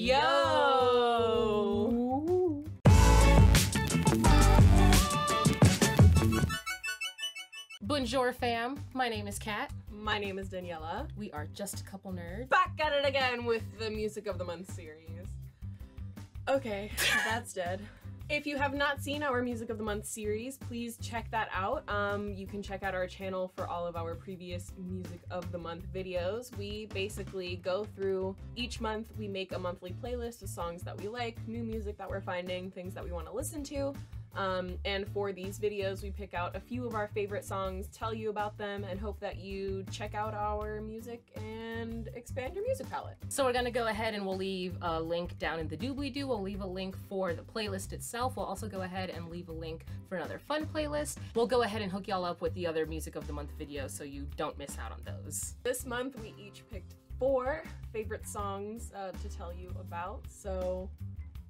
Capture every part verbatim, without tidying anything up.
Yo! Bonjour, fam. My name is Kat. My name is Daniela. We are just a couple nerds. Back at it again with the Music of the Month series. Okay, that's dead. If you have not seen our Music of the Month series, please check that out. Um, you can check out our channel for all of our previous Music of the Month videos. We basically go through each month, we make a monthly playlist of songs that we like, new music that we're finding, things that we want to listen to. Um, and for these videos, we pick out a few of our favorite songs, tell you about them, and hope that you check out our music and expand your music palette. So we're gonna go ahead and we'll leave a link down in the doobly-doo. We'll leave a link for the playlist itself. We'll also go ahead and leave a link for another fun playlist. We'll go ahead and hook y'all up with the other Music of the Month videos so you don't miss out on those. This month, we each picked four favorite songs uh, to tell you about, so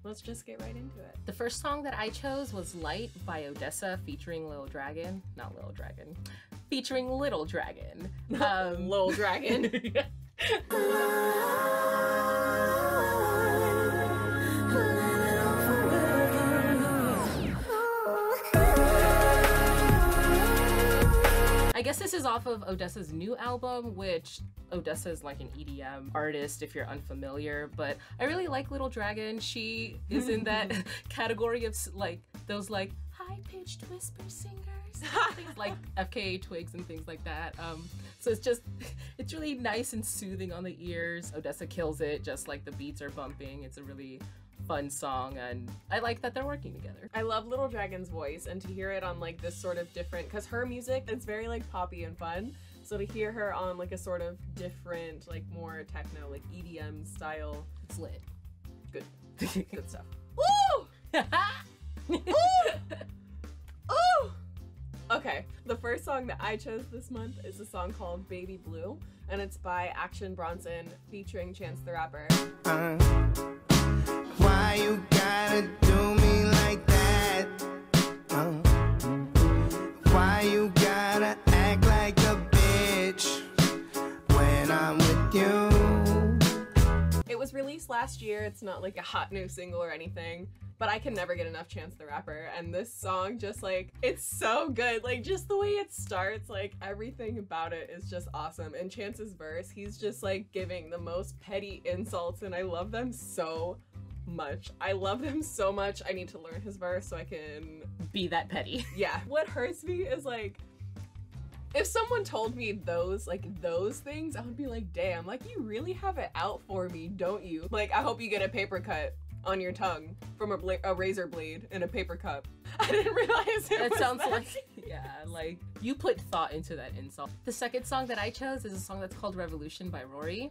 let's just get right into it. The first song that I chose was Light by Odesza featuring Little Dragon. Not Little Dragon. Featuring Little Dragon. Um, Little Dragon. I guess this is off of Odesza's new album, which Odesza is like an E D M artist if you're unfamiliar, but I really like Little Dragon. She is in that category of like those like high-pitched whisper singers, things like F K A Twigs and things like that. Um, so it's just, it's really nice and soothing on the ears. Odesza kills it, just like the beats are bumping. It's a really fun song, and I like that they're working together. I love Little Dragon's voice, and to hear it on like this sort of different, because her music is very like poppy and fun. So to hear her on like a sort of different, like more techno, like E D M style. It's lit. Good. Good stuff. Woo! Woo! Woo! Okay, the first song that I chose this month is a song called Baby Blue, and it's by Action Bronson featuring Chance the Rapper. Uh, why you gotta do me like that? Uh, why you gotta act like a when I'm with you. It was released last year. It's not like a hot new single or anything, but I can never get enough Chance the Rapper, and this song just like, it's so good. Like just the way it starts, like everything about it is just awesome. And Chance's verse, he's just like giving the most petty insults, and I love them so much. I love them so much. I need to learn his verse so I can be that petty. Yeah. What hurts me is like, if someone told me those, like those things, I would be like, damn, like you really have it out for me, don't you? Like, I hope you get a paper cut on your tongue from a, bla a razor blade in a paper cup. I didn't realize it that was sounds that. Like, yeah, like you put thought into that insult. The second song that I chose is a song that's called Revolution by Raury.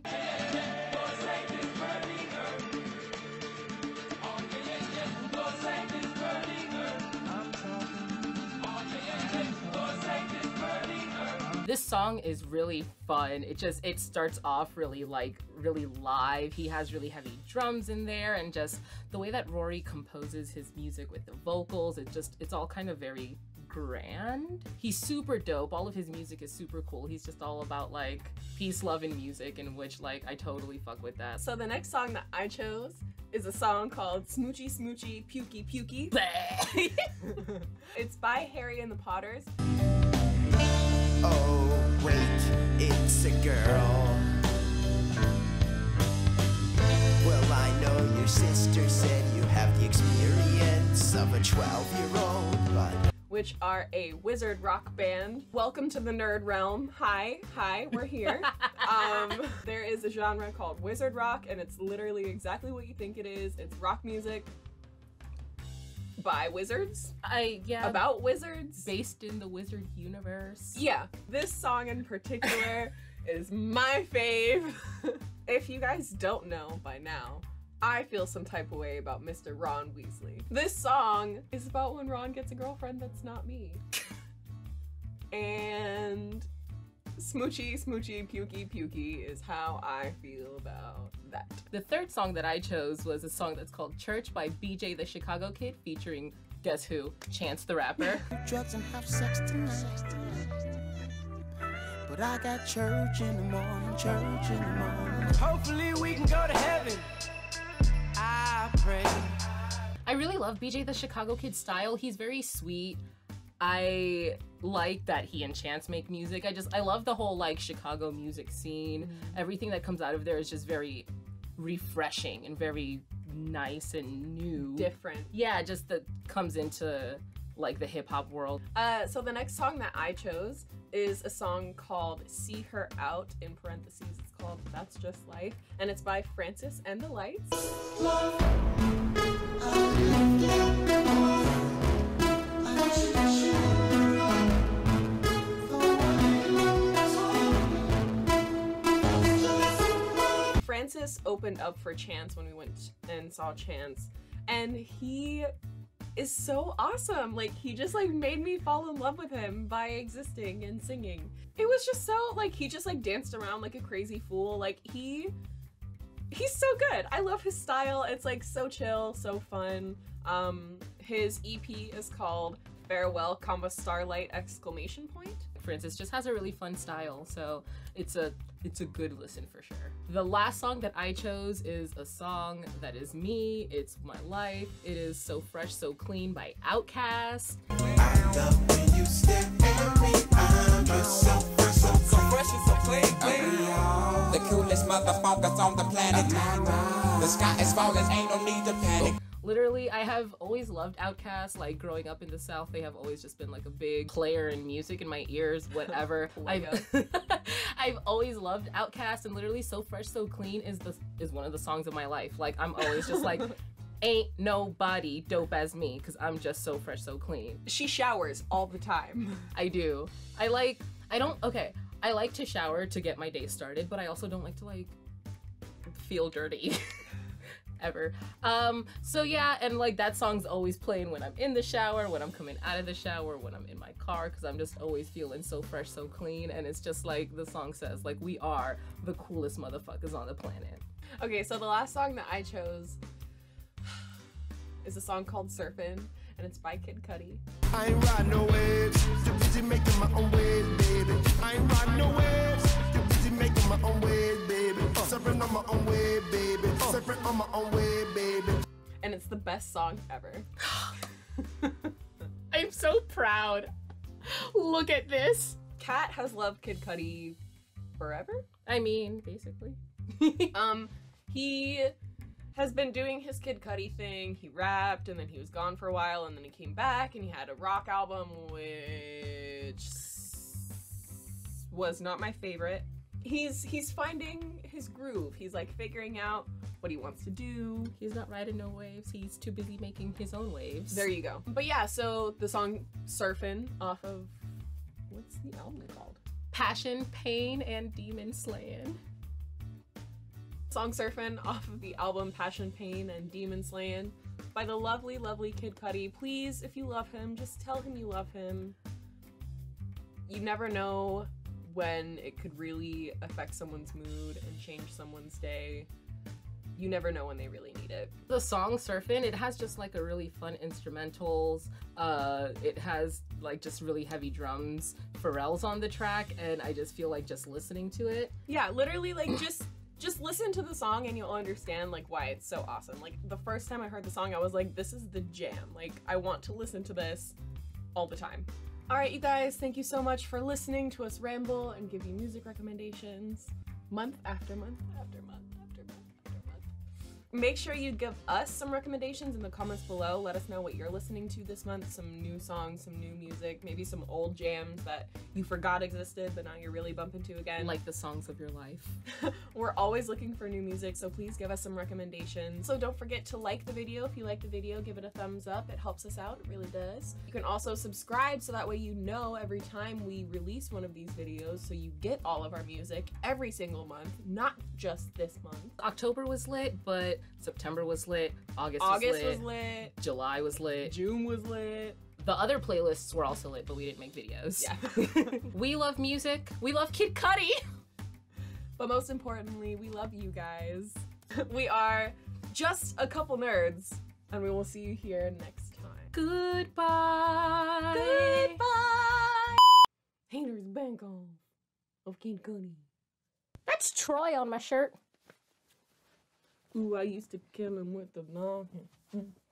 This song is really fun. It just, it starts off really like, really live. He has really heavy drums in there, and just the way that Raury composes his music with the vocals, it just, it's all kind of very grand. He's super dope. All of his music is super cool. He's just all about like peace, love, and music, in which like I totally fuck with that. So the next song that I chose is a song called Smoochy Smoochy Pukey Pukey. It's by Harry and the Potters. Oh, wait, it's a girl. Well, I know your sister said you have the experience of a twelve-year-old, but... Which are a wizard rock band. Welcome to the nerd realm. Hi, hi, we're here. um, there is a genre called wizard rock, and it's literally exactly what you think it is. It's rock music by wizards. I yeah. About wizards. Based in the wizard universe. Yeah. This song in particular is my fave. If you guys don't know by now, I feel some type of way about Mister Ron Weasley. This song is about when Ron gets a girlfriend that's not me. And Smoochy, Smoochy, Pukey, Pukey is how I feel about that. The third song that I chose was a song that's called Church by B J the Chicago Kid featuring, guess who? Chance the Rapper. Drugs and have sex tonight. But I got church in the morning, church in the morning. Hopefully we can go to heaven. I really love B J the Chicago Kid style. He's very sweet. I like that he and Chance make music. I just, I love the whole like Chicago music scene. Mm-hmm. Everything that comes out of there is just very refreshing and very nice and new. Different. Yeah, just that comes into like the hip hop world. Uh, so the next song that I chose is a song called See Her Out, in parentheses it's called That's Just Life, and it's by Francis and the Lights. Love. Francis opened up for Chance when we went and saw Chance, and he is so awesome. Like, he just like made me fall in love with him by existing and singing. It was just so like, he just like danced around like a crazy fool. Like he he's so good. I love his style. It's like so chill, so fun. Um his E P is called Farewell comma Starlight exclamation point. Francis just has a really fun style, so it's a it's a good listen for sure. The last song that I chose is a song that is me, it's my life. It is So Fresh, So Clean by Outkast. I love when you stare at me. I'm just so fresh, so fresh and so clean, clean. The coolest motherfucker that's on the planet. The sky is falling, ain't no need to panic. Literally, I have always loved Outkast. Like, growing up in the South, they have always just been like a big player in music in my ears, whatever. I've, I've always loved Outkast, and literally So Fresh, So Clean is the is one of the songs of my life. Like, I'm always just like, ain't nobody dope as me, because I'm just so fresh, so clean. She showers all the time. I do. I like, I don't, okay, I like to shower to get my day started, but I also don't like to, like, feel dirty. Ever. Um, so yeah, and like that song's always playing when I'm in the shower, when I'm coming out of the shower, when I'm in my car, because I'm just always feeling so fresh, so clean, and it's just like the song says, like, we are the coolest motherfuckers on the planet. Okay, so the last song that I chose is a song called Surfin', and it's by Kid Cudi. I ain't ride no waves, they're busy making my own waves, baby. I ain't ride no waves, they're busy making my own waves, baby. Surfin' on my own waves, baby. On my own way, baby. And it's the best song ever. I'm so proud. Look at this. Kat has loved Kid Cudi forever. I mean, basically. um, he has been doing his Kid Cudi thing. He rapped, and then he was gone for a while, and then he came back, and he had a rock album, which was not my favorite. He's he's finding his groove. He's like figuring out what he wants to do. He's not riding no waves. He's too busy making his own waves. There you go. But yeah, so the song Surfin' off of, what's the album called? Passion, Pain, and Demon Slayin'. Song Surfin' off of the album Passion, Pain, and Demon Slayin' by the lovely, lovely Kid Cudi. Please, if you love him, just tell him you love him. You never know when it could really affect someone's mood and change someone's day. You never know when they really need it. The song Surfin', it has just like a really fun instrumentals. Uh, it has like just really heavy drums. Pharrell's on the track, and I just feel like just listening to it. Yeah, literally like just just listen to the song and you'll understand like why it's so awesome. Like the first time I heard the song, I was like, this is the jam. Like, I want to listen to this all the time. Alright you guys, thank you so much for listening to us ramble and give you music recommendations month after month after month after month after month. Make sure you give us some recommendations in the comments below. Let us know what you're listening to this month, some new songs, some new music, maybe some old jams that you forgot existed but now you're really bumping to again. Like the songs of your life. We're always looking for new music, so please give us some recommendations. So don't forget to like the video. If you like the video, give it a thumbs up. It helps us out, it really does. You can also subscribe so that way you know every time we release one of these videos, so you get all of our music every single month, not just this month. October was lit, but September was lit, August, August was, lit, was lit, July was lit, June was lit. The other playlists were also lit, but we didn't make videos. Yeah. We love music, we love Kid Cudi. But most importantly, we love you guys. We are just a couple nerds, and we will see you here next time. Goodbye. Goodbye. Haters bank on of Kid Cudi. That's Troy on my shirt. Ooh, I used to kill him with the long hand.